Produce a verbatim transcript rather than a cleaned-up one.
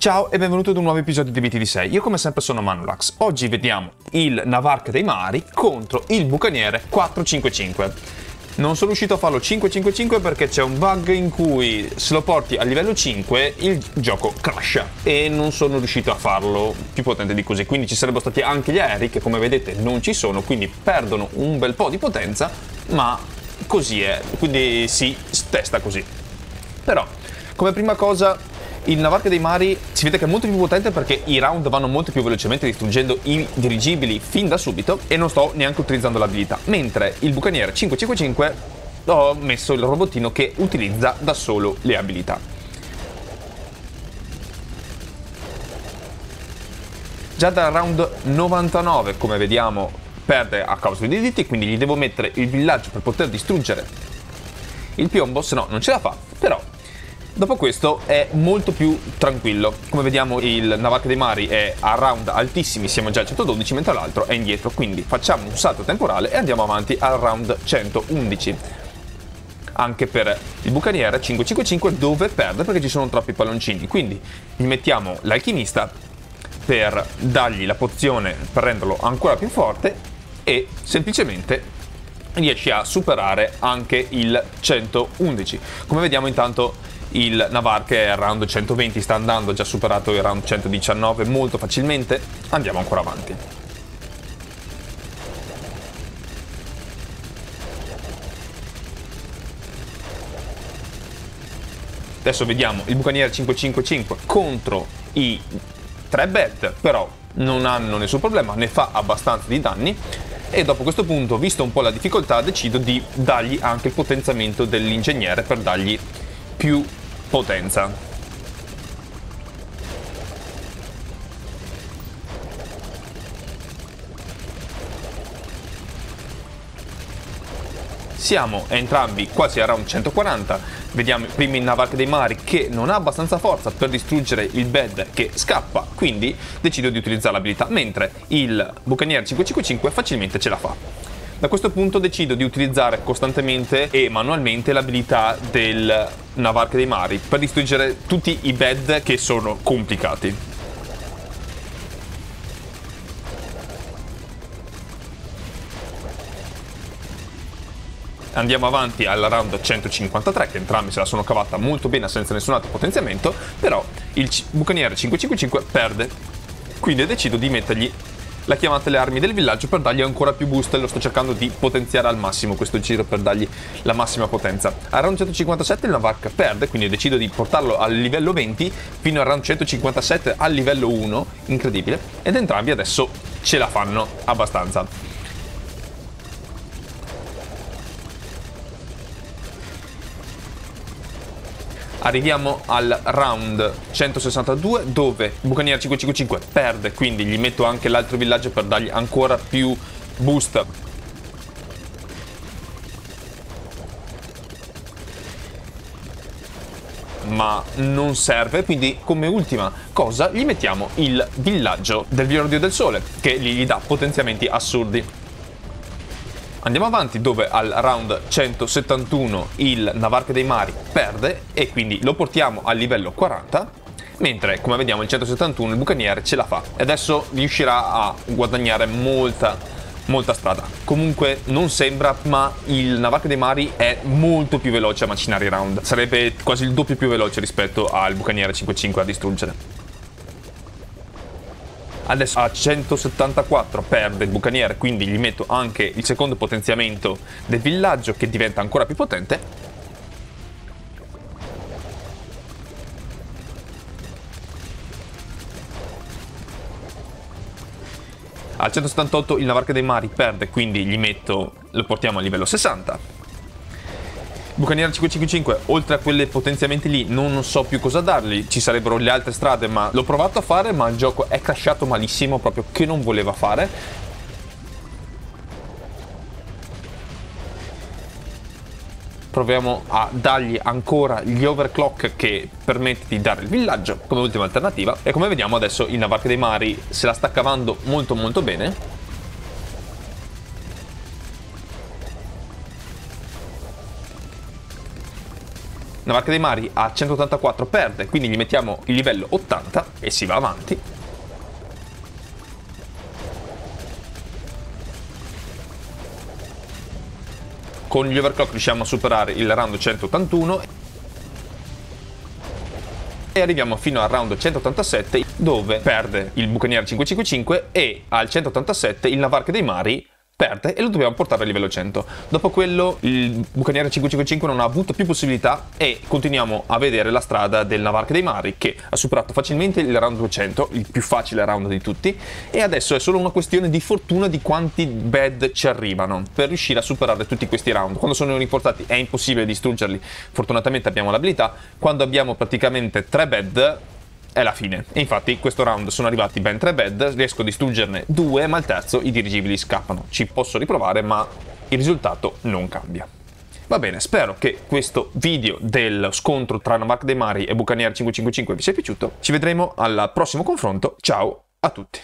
Ciao e benvenuti ad un nuovo episodio di B T V sei, io come sempre sono Manulax. Oggi vediamo il Navarch dei Mari contro il Bucaniere quattro cinque cinque. Non sono riuscito a farlo cinque cinque cinque perché c'è un bug in cui se lo porti a livello cinque il gioco crasha e non sono riuscito a farlo più potente di così, quindi ci sarebbero stati anche gli aerei che come vedete non ci sono, quindi perdono un bel po' di potenza, ma così è, quindi si testa così. Però come prima cosa il Navarch dei Mari si vede che è molto più potente perché i round vanno molto più velocemente distruggendo i dirigibili fin da subito e non sto neanche utilizzando l'abilità, mentre il Bucaniere cinque cinque cinque ho messo il robottino che utilizza da solo le abilità. Già dal round novantanove, come vediamo, perde a causa dei diritti, quindi gli devo mettere il villaggio per poter distruggere il piombo, se no non ce la fa. Però dopo questo è molto più tranquillo. Come vediamo il Navarch dei Mari è a round altissimi, siamo già al centododici, mentre l'altro è indietro, quindi facciamo un salto temporale e andiamo avanti al round centoundici. Anche per il Bucaniere cinque cinque cinque dove perde perché ci sono troppi palloncini, quindi gli mettiamo l'alchimista per dargli la pozione per renderlo ancora più forte e semplicemente riesce a superare anche il centoundici. Come vediamo intanto il Navarch è al round centoventi, sta andando, già superato il round centodiciannove molto facilmente, andiamo ancora avanti. Adesso vediamo il Bucaniere cinque cinque cinque contro i tre bet, però non hanno nessun problema, ne fa abbastanza di danni. E dopo questo punto, visto un po' la difficoltà, decido di dargli anche il potenziamento dell'ingegnere per dargli più potenza. Siamo entrambi quasi a round centoquaranta, vediamo prima il Navarch dei Mari che non ha abbastanza forza per distruggere il bed che scappa, quindi decido di utilizzare l'abilità, mentre il Bucaniere cinque cinque cinque facilmente ce la fa. Da questo punto decido di utilizzare costantemente e manualmente l'abilità del Navarch dei Mari per distruggere tutti i bed che sono complicati. Andiamo avanti alla round centocinquantatré, che entrambi se la sono cavata molto bene senza nessun altro potenziamento, però il Bucaniere cinque cinque cinque perde, quindi decido di mettergli la chiamata alle armi del villaggio per dargli ancora più boost e lo sto cercando di potenziare al massimo questo giro per dargli la massima potenza. Al round centocinquantasette il Navarch perde, quindi decido di portarlo al livello venti fino al round centocinquantasette al livello uno, incredibile, ed entrambi adesso ce la fanno abbastanza. Arriviamo al round centosessantadue dove il Bucaniere cinque cinque cinque perde, quindi gli metto anche l'altro villaggio per dargli ancora più boost. Ma non serve, quindi come ultima cosa gli mettiamo il villaggio del Giardino del Sole che gli dà potenziamenti assurdi. Andiamo avanti dove al round centosettantuno il Navarch dei Mari perde e quindi lo portiamo al livello quaranta, mentre come vediamo il centosettantuno il Bucaniere ce la fa e adesso riuscirà a guadagnare molta molta strada. Comunque non sembra, ma il Navarch dei Mari è molto più veloce a macinare i round, sarebbe quasi il doppio più veloce rispetto al Bucaniere cinque cinque a distruggere. Adesso a centosettantaquattro perde il Bucaniere, quindi gli metto anche il secondo potenziamento del villaggio che diventa ancora più potente. Al centosettantotto il Navarch dei Mari perde, quindi gli metto, lo portiamo a livello sessanta. Bucaniere cinque cinque cinque, oltre a quelle potenziamenti lì, non so più cosa dargli, ci sarebbero le altre strade, ma l'ho provato a fare, ma il gioco è crashato malissimo, proprio che non voleva fare. Proviamo a dargli ancora gli overclock che permette di dare il villaggio come ultima alternativa e come vediamo adesso il Navarch dei Mari se la sta cavando molto molto bene. Navarch dei Mari a centottantaquattro perde, quindi gli mettiamo il livello ottanta e si va avanti. Con gli overclock riusciamo a superare il round centottantuno e arriviamo fino al round centottantasette, dove perde il Bucaniere cinquecentocinquantacinque e al centottantasette il Navarch dei Mari perde e lo dobbiamo portare a livello cento. Dopo quello il Bucaniere cinquecentocinquantacinque non ha avuto più possibilità e continuiamo a vedere la strada del Navarch dei Mari, che ha superato facilmente il round duecento, il più facile round di tutti, e adesso è solo una questione di fortuna di quanti bad ci arrivano per riuscire a superare tutti questi round. Quando sono riportati è impossibile distruggerli, fortunatamente abbiamo l'abilità. Quando abbiamo praticamente tre bad è la fine, e infatti in questo round sono arrivati ben tre bad, riesco a distruggerne due, ma il terzo i dirigibili scappano. Ci posso riprovare, ma il risultato non cambia. Va bene, spero che questo video dello scontro tra Navarch dei Mari e Bucaniere cinquecentocinquantacinque vi sia piaciuto. Ci vedremo al prossimo confronto, ciao a tutti!